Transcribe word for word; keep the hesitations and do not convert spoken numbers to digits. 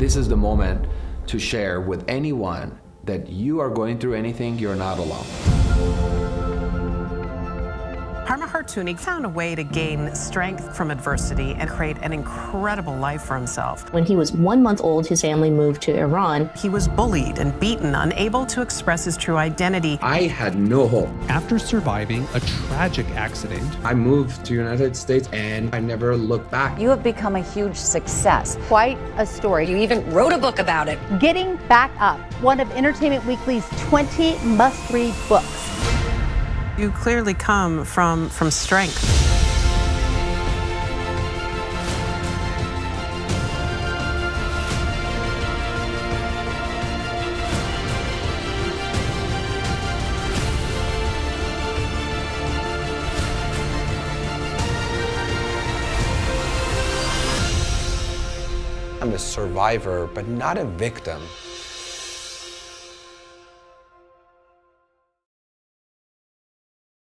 this is the moment to share with anyone that you are going through anything, you're not alone. Harma Hartouni found a way to gain strength from adversity and create an incredible life for himself. When he was one month old, his family moved to Iran. He was bullied and beaten, unable to express his true identity. I had no hope. After surviving a tragic accident, I moved to the United States and I never looked back. You have become a huge success. Quite a story. You even wrote a book about it. Getting Back Up, one of Entertainment Weekly's twenty must-read books. You clearly come from, from strength. I'm a survivor, but not a victim.